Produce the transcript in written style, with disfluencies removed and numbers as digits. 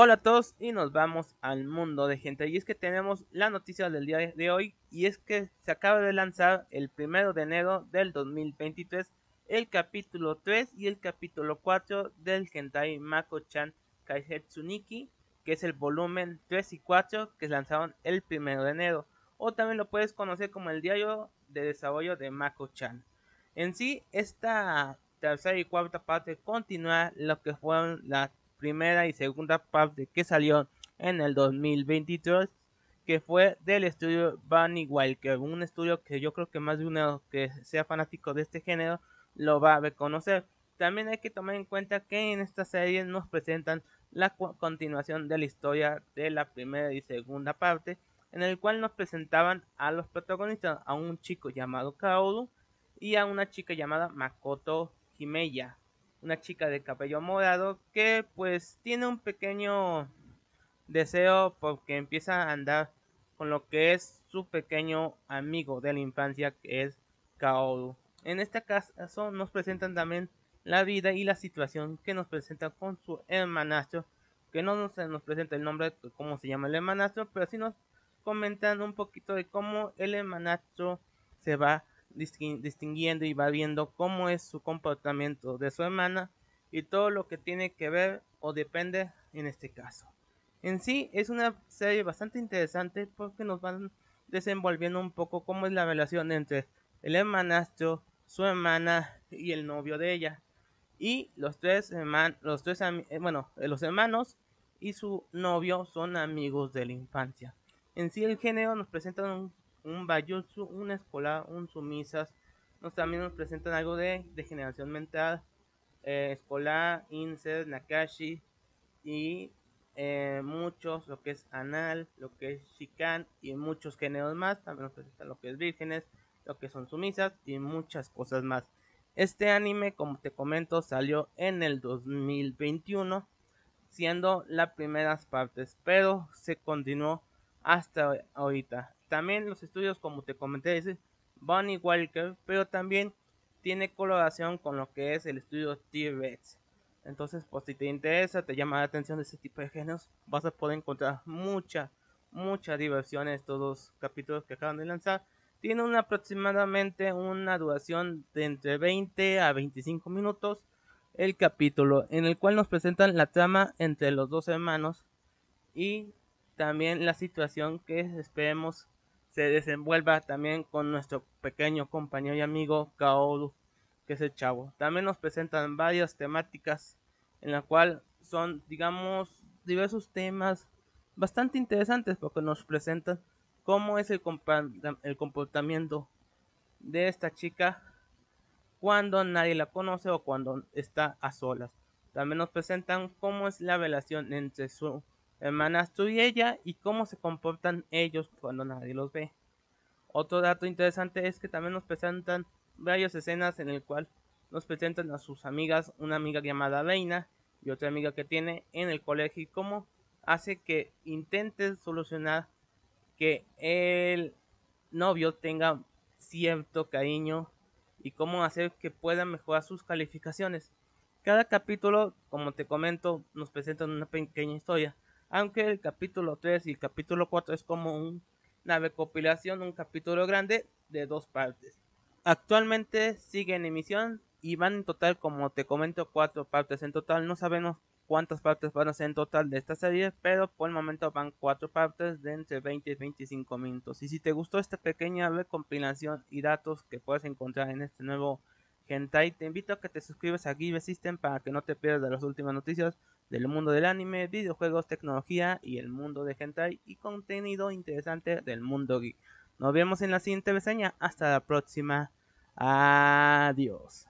Hola a todos y nos vamos al mundo de Gentai. Y es que tenemos la noticia del día de hoy, y es que se acaba de lanzar el 1 de enero del 2023 el capítulo 3 y el capítulo 4 del Gentai Mako-chan Kaihatsu Nikki, que es el volumen 3 y 4 que lanzaron el 1 de enero. O también lo puedes conocer como el diario de desarrollo de Mako-chan. En sí, esta tercera y cuarta parte continúa lo que fueron la primera y segunda parte que salió en el 2023, que fue del estudio Bunny Walker, un estudio que yo creo que más de uno que sea fanático de este género lo va a reconocer. También hay que tomar en cuenta que en esta serie nos presentan la continuación de la historia de la primera y segunda parte, en el cual nos presentaban a los protagonistas, a un chico llamado Kaoru y a una chica llamada Makoto Himeya, una chica de cabello morado que pues tiene un pequeño deseo porque empieza a andar con lo que es su pequeño amigo de la infancia, que es Kaoru. En este caso nos presentan también la vida y la situación que nos presenta con su hermanastro, que no se nos presenta el nombre de cómo se llama el hermanastro, pero sí nos comentan un poquito de cómo el hermanastro se va distinguiendo y va viendo cómo es su comportamiento de su hermana y todo lo que tiene que ver o depende en este caso. En sí es una serie bastante interesante porque nos van desenvolviendo un poco cómo es la relación entre el hermanastro, su hermana y el novio de ella, y los hermanos y su novio son amigos de la infancia. En sí el género nos presenta un bayutsu, un escolar, un sumisas. También nos presentan algo de degeneración mental, escolar, incest, nakashi y muchos, lo que es anal, lo que es shikan y muchos géneros más. También nos presentan lo que es vírgenes, lo que son sumisas y muchas cosas más. Este anime, como te comento, salió en el 2021, siendo las primeras partes, pero se continuó hasta ahorita. También los estudios, como te comenté, es Bunny Walker, pero también tiene colaboración con lo que es el estudio T-Rex. Entonces, pues si te interesa, te llama la atención de ese tipo de géneros, vas a poder encontrar mucha diversión en estos dos capítulos que acaban de lanzar. Tiene aproximadamente una duración de entre 20 a 25 minutos el capítulo, en el cual nos presentan la trama entre los dos hermanos y también la situación que esperemos se desenvuelva también con nuestro pequeño compañero y amigo Kaoru, que es el chavo. También nos presentan varias temáticas en la cual son, digamos, diversos temas bastante interesantes, porque nos presentan cómo es el comportamiento de esta chica cuando nadie la conoce o cuando está a solas. También nos presentan cómo es la relación entre su hermanastro y ella y cómo se comportan ellos cuando nadie los ve. Otro dato interesante es que también nos presentan varias escenas en el cual nos presentan a sus amigas, una amiga llamada Reina y otra amiga que tiene en el colegio, y cómo hace que intenten solucionar que el novio tenga cierto cariño y cómo hacer que puedan mejorar sus calificaciones. Cada capítulo, como te comento, nos presentan una pequeña historia, aunque el capítulo 3 y el capítulo 4 es como una recopilación, un capítulo grande de dos partes. Actualmente sigue en emisión y van en total, como te comento, 4 partes en total. No sabemos cuántas partes van a ser en total de esta serie, pero por el momento van 4 partes de entre 20 y 25 minutos. Y si te gustó esta pequeña recompilación y datos que puedes encontrar en este nuevo Gentai, te invito a que te suscribas a Geek System para que no te pierdas las últimas noticias del mundo del anime, videojuegos, tecnología y el mundo de Gentai y contenido interesante del mundo geek. Nos vemos en la siguiente reseña. Hasta la próxima. Adiós.